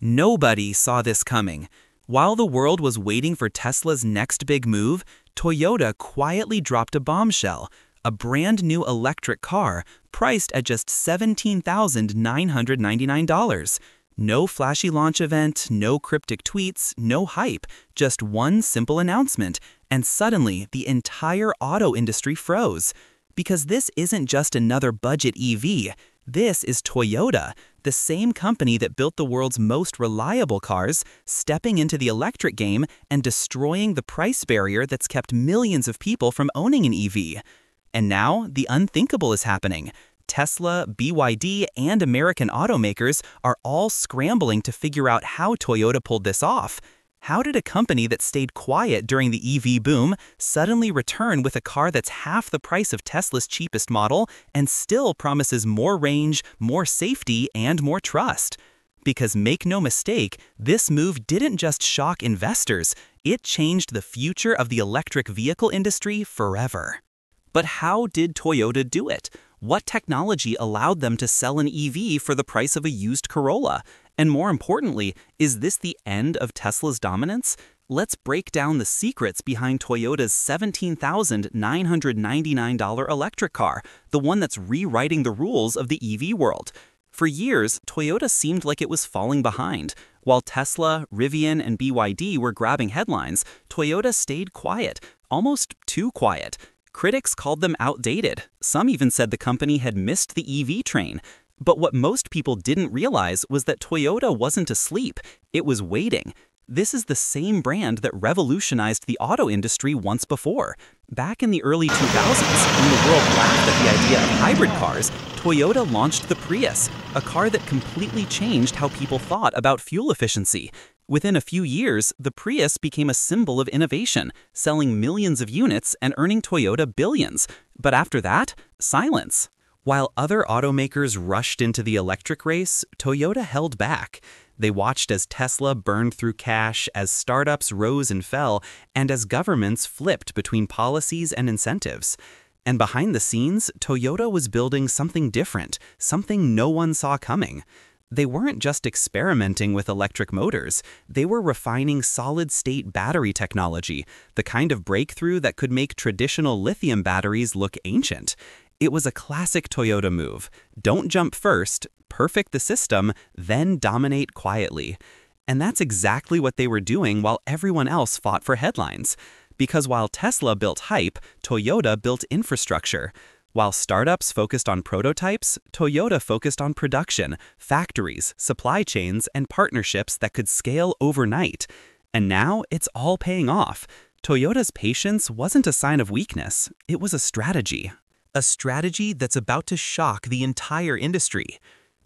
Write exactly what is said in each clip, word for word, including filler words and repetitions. Nobody saw this coming. While the world was waiting for Tesla's next big move, Toyota quietly dropped a bombshell, a brand new electric car priced at just seventeen thousand nine hundred ninety-nine dollars. No flashy launch event, no cryptic tweets, no hype, just one simple announcement, and suddenly the entire auto industry froze. Because this isn't just another budget E V, this is Toyota, the same company that built the world's most reliable cars, stepping into the electric game and destroying the price barrier that's kept millions of people from owning an E V. And now, the unthinkable is happening. Tesla, B Y D, and American automakers are all scrambling to figure out how Toyota pulled this off. How did a company that stayed quiet during the E V boom suddenly return with a car that's half the price of Tesla's cheapest model and still promises more range, more safety, and more trust? Because make no mistake, this move didn't just shock investors, it changed the future of the electric vehicle industry forever. But how did Toyota do it? What technology allowed them to sell an E V for the price of a used Corolla? And more importantly, is this the end of Tesla's dominance? Let's break down the secrets behind Toyota's seventeen thousand nine hundred ninety-nine dollars electric car, the one that's rewriting the rules of the E V world. For years, Toyota seemed like it was falling behind. While Tesla, Rivian, and B Y D were grabbing headlines, Toyota stayed quiet, almost too quiet. Critics called them outdated. Some even said the company had missed the E V train. But what most people didn't realize was that Toyota wasn't asleep, it was waiting. This is the same brand that revolutionized the auto industry once before. Back in the early two thousands, when the world laughed at the idea of hybrid cars, Toyota launched the Prius, a car that completely changed how people thought about fuel efficiency. Within a few years, the Prius became a symbol of innovation, selling millions of units and earning Toyota billions. But after that, silence. While other automakers rushed into the electric race, Toyota held back. They watched as Tesla burned through cash, as startups rose and fell, and as governments flipped between policies and incentives. And behind the scenes, Toyota was building something different, something no one saw coming. They weren't just experimenting with electric motors, they were refining solid-state battery technology, the kind of breakthrough that could make traditional lithium batteries look ancient. It was a classic Toyota move. Don't jump first, perfect the system, then dominate quietly. And that's exactly what they were doing while everyone else fought for headlines. Because while Tesla built hype, Toyota built infrastructure. While startups focused on prototypes, Toyota focused on production, factories, supply chains, and partnerships that could scale overnight. And now it's all paying off. Toyota's patience wasn't a sign of weakness, it was a strategy. A strategy that's about to shock the entire industry.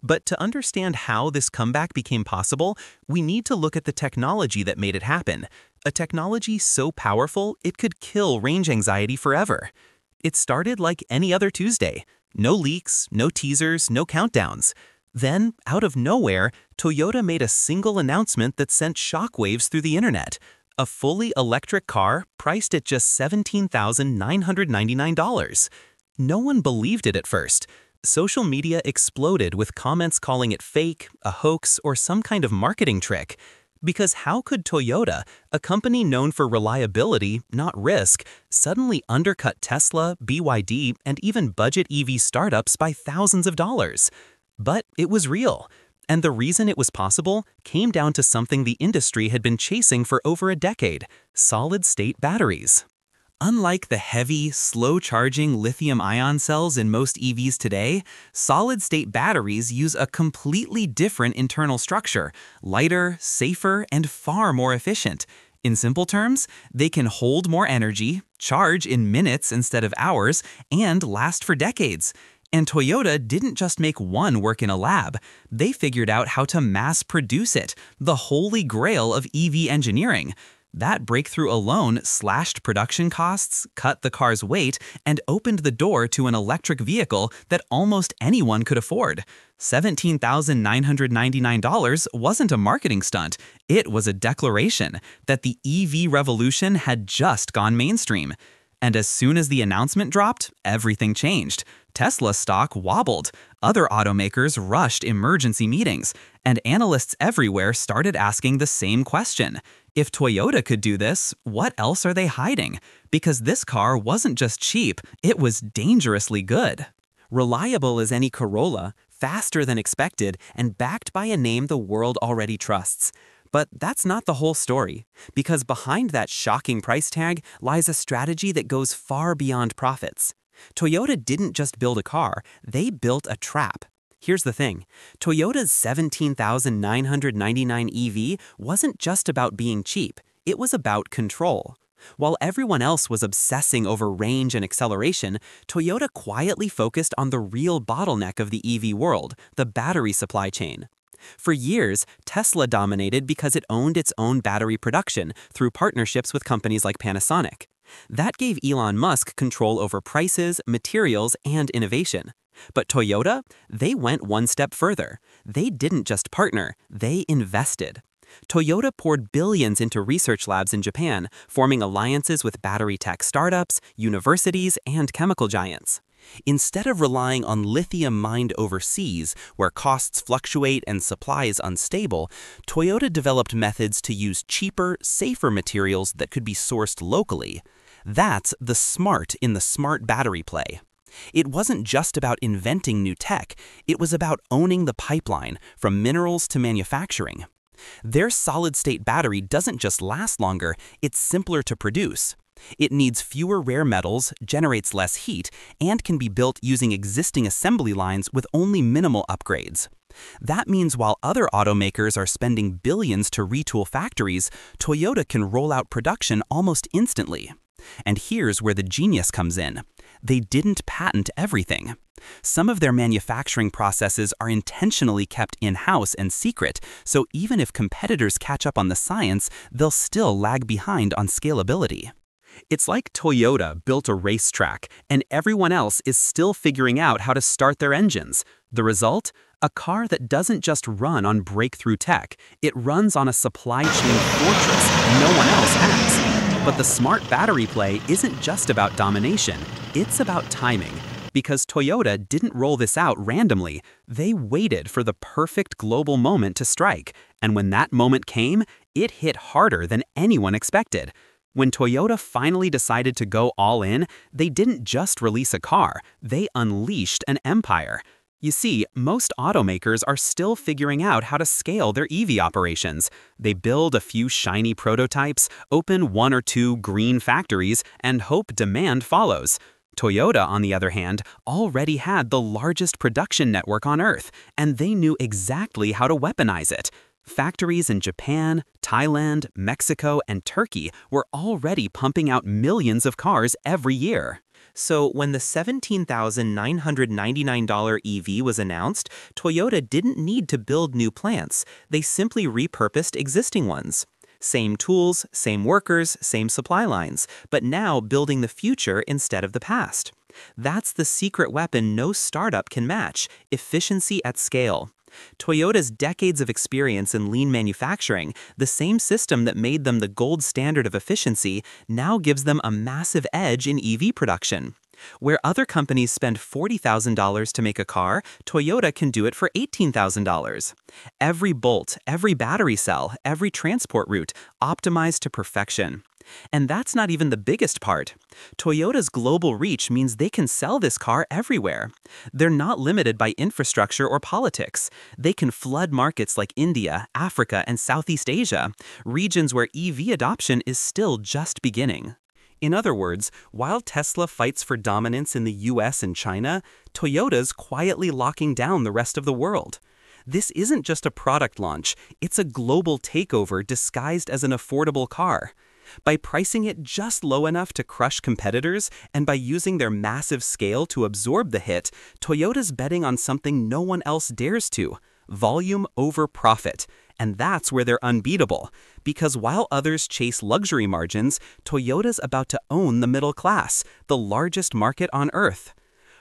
But to understand how this comeback became possible, we need to look at the technology that made it happen, a technology so powerful it could kill range anxiety forever. It started like any other Tuesday. No leaks, no teasers, no countdowns. Then, out of nowhere, Toyota made a single announcement that sent shockwaves through the internet. A fully electric car priced at just seventeen thousand nine hundred ninety-nine dollars. No one believed it at first. Social media exploded with comments calling it fake, a hoax, or some kind of marketing trick. Because how could Toyota, a company known for reliability, not risk, suddenly undercut Tesla, B Y D, and even budget E V startups by thousands of dollars? But it was real. And the reason it was possible came down to something the industry had been chasing for over a decade: solid-state batteries. Unlike the heavy, slow-charging lithium-ion cells in most E Vs today, solid-state batteries use a completely different internal structure, lighter, safer, and far more efficient. In simple terms, they can hold more energy, charge in minutes instead of hours, and last for decades. And Toyota didn't just make one work in a lab. They figured out how to mass-produce it, the holy grail of E V engineering. That breakthrough alone slashed production costs, cut the car's weight, and opened the door to an electric vehicle that almost anyone could afford. seventeen thousand nine hundred ninety-nine dollars wasn't a marketing stunt, it was a declaration that the E V revolution had just gone mainstream. And as soon as the announcement dropped, everything changed. Tesla stock wobbled, other automakers rushed emergency meetings, and analysts everywhere started asking the same question. If Toyota could do this, what else are they hiding? Because this car wasn't just cheap, it was dangerously good. Reliable as any Corolla, faster than expected, and backed by a name the world already trusts. But that's not the whole story, because behind that shocking price tag lies a strategy that goes far beyond profits. Toyota didn't just build a car, they built a trap. Here's the thing, Toyota's seventeen thousand nine hundred ninety-nine E V wasn't just about being cheap, it was about control. While everyone else was obsessing over range and acceleration, Toyota quietly focused on the real bottleneck of the E V world, the battery supply chain. For years, Tesla dominated because it owned its own battery production through partnerships with companies like Panasonic. That gave Elon Musk control over prices, materials, and innovation. But Toyota, they went one step further. They didn't just partner, they invested. Toyota poured billions into research labs in Japan, forming alliances with battery tech startups, universities, and chemical giants. Instead of relying on lithium mined overseas, where costs fluctuate and supply is unstable, Toyota developed methods to use cheaper, safer materials that could be sourced locally. That's the smart in the smart battery play. It wasn't just about inventing new tech, it was about owning the pipeline, from minerals to manufacturing. Their solid-state battery doesn't just last longer, it's simpler to produce. It needs fewer rare metals, generates less heat, and can be built using existing assembly lines with only minimal upgrades. That means while other automakers are spending billions to retool factories, Toyota can roll out production almost instantly. And here's where the genius comes in. They didn't patent everything. Some of their manufacturing processes are intentionally kept in-house and secret, so even if competitors catch up on the science, they'll still lag behind on scalability. It's like Toyota built a racetrack, and everyone else is still figuring out how to start their engines. The result? A car that doesn't just run on breakthrough tech. It runs on a supply chain fortress no one else has. But the smart battery play isn't just about domination, it's about timing. Because Toyota didn't roll this out randomly, they waited for the perfect global moment to strike. And when that moment came, it hit harder than anyone expected. When Toyota finally decided to go all in, they didn't just release a car, they unleashed an empire. You see, most automakers are still figuring out how to scale their E V operations. They build a few shiny prototypes, open one or two green factories, and hope demand follows. Toyota, on the other hand, already had the largest production network on Earth, and they knew exactly how to weaponize it. Factories in Japan, Thailand, Mexico, and Turkey were already pumping out millions of cars every year. So when the seventeen thousand nine hundred ninety-nine dollar E V was announced, Toyota didn't need to build new plants. They simply repurposed existing ones. Same tools, same workers, same supply lines, but now building the future instead of the past. That's the secret weapon no startup can match: efficiency at scale. Toyota's decades of experience in lean manufacturing, the same system that made them the gold standard of efficiency, now gives them a massive edge in E V production. Where other companies spend forty thousand dollars to make a car, Toyota can do it for eighteen thousand dollars. Every bolt, every battery cell, every transport route, optimized to perfection. And that's not even the biggest part. Toyota's global reach means they can sell this car everywhere. They're not limited by infrastructure or politics. They can flood markets like India, Africa, and Southeast Asia, regions where E V adoption is still just beginning. In other words, while Tesla fights for dominance in the U S and China, Toyota's quietly locking down the rest of the world. This isn't just a product launch, it's a global takeover disguised as an affordable car. By pricing it just low enough to crush competitors and by using their massive scale to absorb the hit, Toyota's betting on something no one else dares to: volume over profit. And that's where they're unbeatable, because while others chase luxury margins, Toyota's about to own the middle class, the largest market on Earth.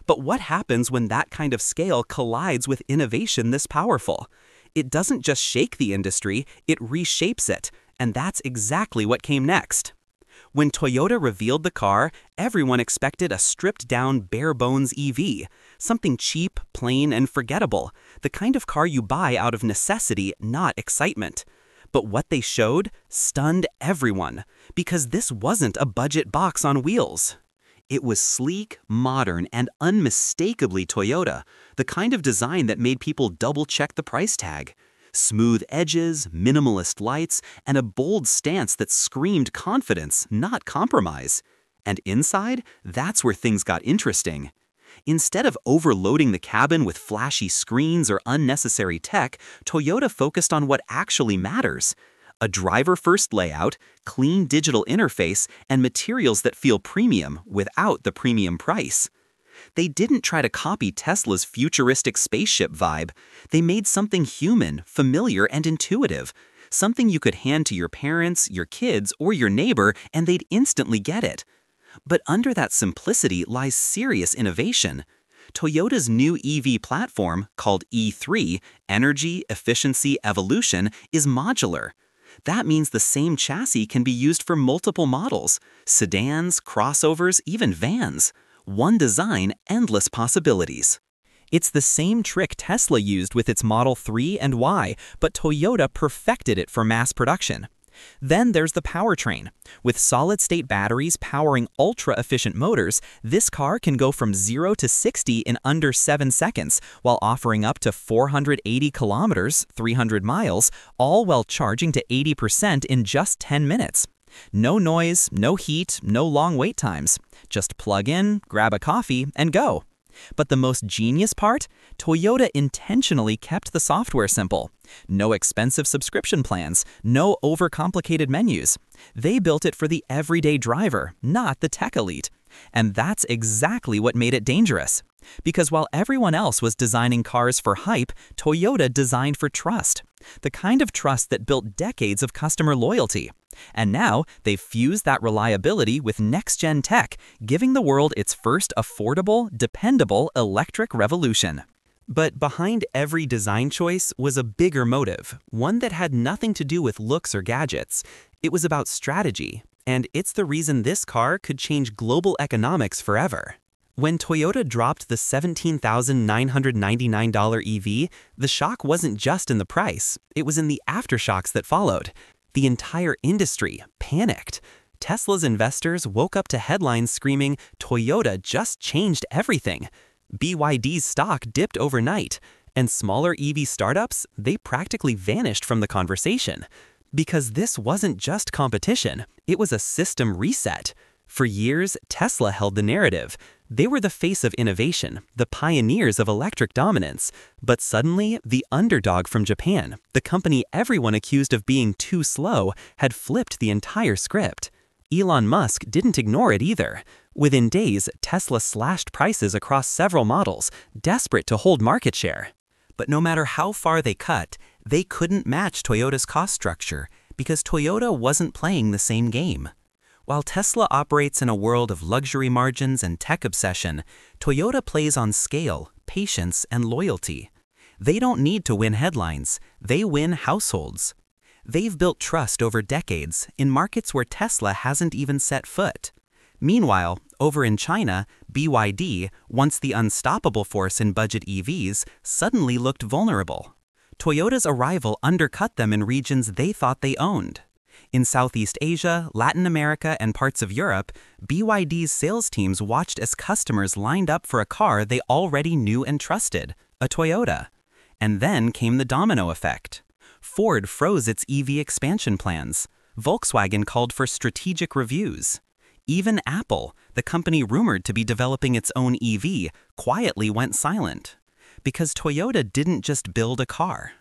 But what happens when that kind of scale collides with innovation this powerful? It doesn't just shake the industry, it reshapes it. And that's exactly what came next. When Toyota revealed the car, everyone expected a stripped-down, bare-bones E V, something cheap, plain, and forgettable, the kind of car you buy out of necessity, not excitement. But what they showed stunned everyone, because this wasn't a budget box on wheels. It was sleek, modern, and unmistakably Toyota, the kind of design that made people double-check the price tag. Smooth edges, minimalist lights, and a bold stance that screamed confidence, not compromise. And inside, that's where things got interesting. Instead of overloading the cabin with flashy screens or unnecessary tech, Toyota focused on what actually matters. A driver-first layout, clean digital interface, and materials that feel premium without the premium price. They didn't try to copy Tesla's futuristic spaceship vibe. They made something human, familiar, and intuitive. Something you could hand to your parents, your kids, or your neighbor, and they'd instantly get it. But under that simplicity lies serious innovation. Toyota's new E V platform, called E three, Energy Efficiency Evolution, is modular. That means the same chassis can be used for multiple models, sedans, crossovers, even vans. One design, endless possibilities. It's the same trick Tesla used with its Model three and Y, but Toyota perfected it for mass production. Then there's the powertrain. With solid-state batteries powering ultra-efficient motors, this car can go from zero to sixty in under seven seconds, while offering up to four hundred eighty kilometers, three hundred miles, all while charging to eighty percent in just ten minutes. No noise, no heat, no long wait times. Just plug in, grab a coffee, and go. But the most genius part? Toyota intentionally kept the software simple. No expensive subscription plans, no overcomplicated menus. They built it for the everyday driver, not the tech elite. And that's exactly what made it dangerous. Because while everyone else was designing cars for hype, Toyota designed for trust. The kind of trust that built decades of customer loyalty. And now, they've fused that reliability with next-gen tech, giving the world its first affordable, dependable electric revolution. But behind every design choice was a bigger motive, one that had nothing to do with looks or gadgets. It was about strategy, and it's the reason this car could change global economics forever. When Toyota dropped the seventeen thousand nine hundred ninety-nine dollar E V, the shock wasn't just in the price, it was in the aftershocks that followed. The entire industry panicked. Tesla's investors woke up to headlines screaming, "Toyota just changed everything." B Y D's stock dipped overnight, and smaller E V startups, they practically vanished from the conversation. Because this wasn't just competition, it was a system reset. For years, Tesla held the narrative. They were the face of innovation, the pioneers of electric dominance. But suddenly, the underdog from Japan, the company everyone accused of being too slow, had flipped the entire script. Elon Musk didn't ignore it either. Within days, Tesla slashed prices across several models, desperate to hold market share. But no matter how far they cut, they couldn't match Toyota's cost structure because Toyota wasn't playing the same game. While Tesla operates in a world of luxury margins and tech obsession, Toyota plays on scale, patience, and loyalty. They don't need to win headlines, they win households. They've built trust over decades in markets where Tesla hasn't even set foot. Meanwhile, over in China, B Y D, once the unstoppable force in budget E Vs, suddenly looked vulnerable. Toyota's arrival undercut them in regions they thought they owned. In Southeast Asia, Latin America, and parts of Europe, B Y D's sales teams watched as customers lined up for a car they already knew and trusted, a Toyota. And then came the domino effect. Ford froze its E V expansion plans. Volkswagen called for strategic reviews. Even Apple, the company rumored to be developing its own E V, quietly went silent. Because Toyota didn't just build a car.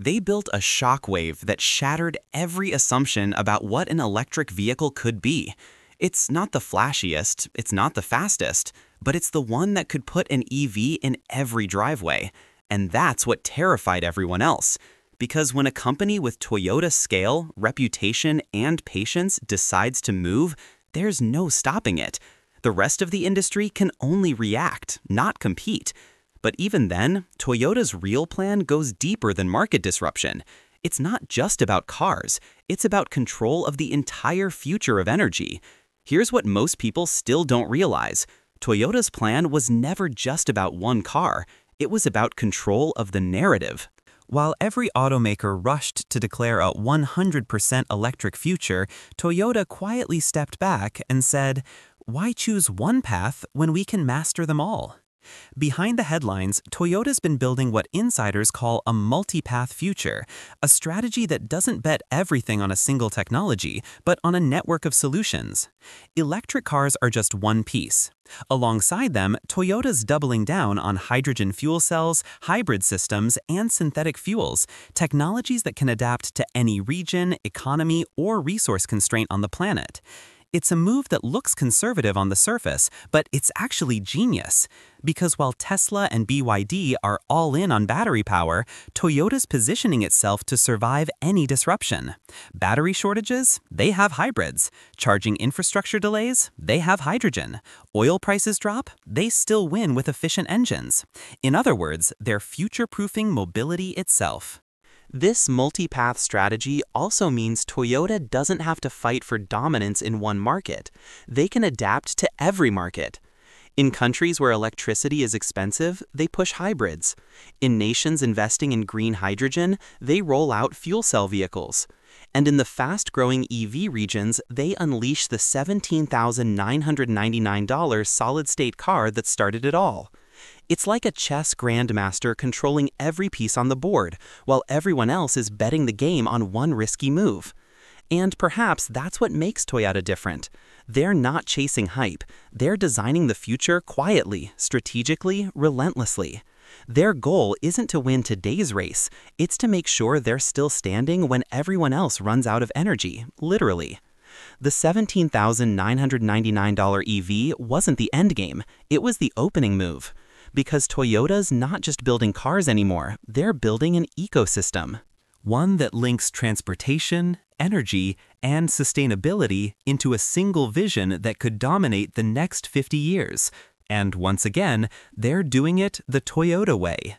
They built a shockwave that shattered every assumption about what an electric vehicle could be. It's not the flashiest, it's not the fastest, but it's the one that could put an E V in every driveway. And that's what terrified everyone else. Because when a company with Toyota's scale, reputation, and patience decides to move, there's no stopping it. The rest of the industry can only react, not compete. But even then, Toyota's real plan goes deeper than market disruption. It's not just about cars, it's about control of the entire future of energy. Here's what most people still don't realize. Toyota's plan was never just about one car, it was about control of the narrative. While every automaker rushed to declare a one hundred percent electric future, Toyota quietly stepped back and said, "Why choose one path when we can master them all?" Behind the headlines, Toyota's been building what insiders call a multi-path future, a strategy that doesn't bet everything on a single technology, but on a network of solutions. Electric cars are just one piece. Alongside them, Toyota's doubling down on hydrogen fuel cells, hybrid systems, and synthetic fuels, technologies that can adapt to any region, economy, or resource constraint on the planet. It's a move that looks conservative on the surface, but it's actually genius. Because while Tesla and B Y D are all in on battery power, Toyota's positioning itself to survive any disruption. Battery shortages? They have hybrids. Charging infrastructure delays? They have hydrogen. Oil prices drop? They still win with efficient engines. In other words, they're future-proofing mobility itself. This multi-path strategy also means Toyota doesn't have to fight for dominance in one market. They can adapt to every market. In countries where electricity is expensive, they push hybrids. In nations investing in green hydrogen, they roll out fuel cell vehicles. And in the fast-growing E V regions, they unleash the seventeen thousand nine hundred ninety-nine dollar solid-state car that started it all. It's like a chess grandmaster controlling every piece on the board, while everyone else is betting the game on one risky move. And perhaps that's what makes Toyota different. They're not chasing hype. They're designing the future quietly, strategically, relentlessly. Their goal isn't to win today's race. It's to make sure they're still standing when everyone else runs out of energy, literally. The seventeen thousand nine hundred ninety-nine dollar E V wasn't the endgame. It was the opening move. Because Toyota's not just building cars anymore, they're building an ecosystem. One that links transportation, energy, and sustainability into a single vision that could dominate the next fifty years. And once again, they're doing it the Toyota way.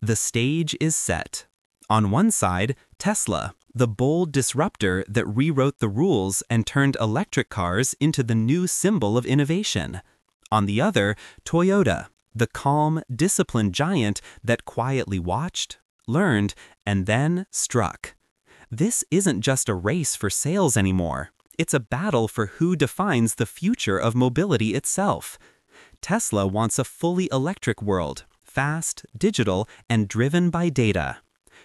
The stage is set. On one side, Tesla, the bold disruptor that rewrote the rules and turned electric cars into the new symbol of innovation. On the other, Toyota, the calm, disciplined giant that quietly watched, learned, and then struck. This isn't just a race for sales anymore. It's a battle for who defines the future of mobility itself. Tesla wants a fully electric world, fast, digital, and driven by data.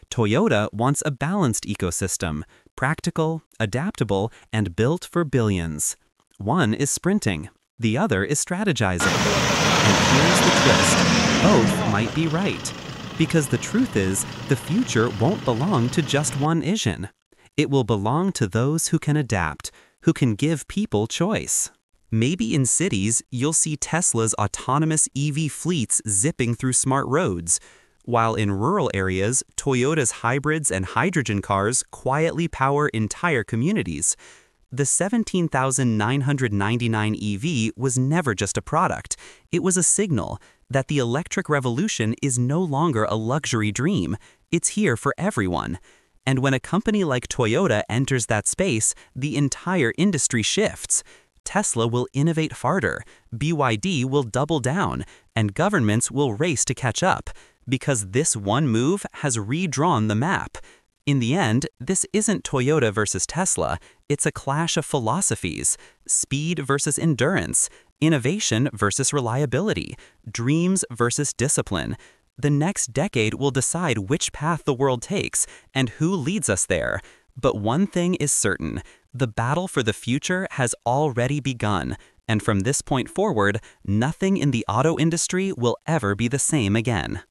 Toyota wants a balanced ecosystem, practical, adaptable, and built for billions. One is sprinting. The other is strategizing. And here's the twist. Both might be right. Because the truth is, the future won't belong to just one vision. It will belong to those who can adapt, who can give people choice. Maybe in cities, you'll see Tesla's autonomous E V fleets zipping through smart roads, while in rural areas, Toyota's hybrids and hydrogen cars quietly power entire communities. The seventeen thousand nine hundred ninety-nine E V was never just a product. It was a signal that the electric revolution is no longer a luxury dream. It's here for everyone. And when a company like Toyota enters that space, the entire industry shifts. Tesla will innovate harder, B Y D will double down, and governments will race to catch up, because this one move has redrawn the map. In the end, this isn't Toyota versus Tesla, it's a clash of philosophies, speed versus endurance, innovation versus reliability, dreams versus discipline. The next decade will decide which path the world takes and who leads us there. But one thing is certain, the battle for the future has already begun, and from this point forward, nothing in the auto industry will ever be the same again.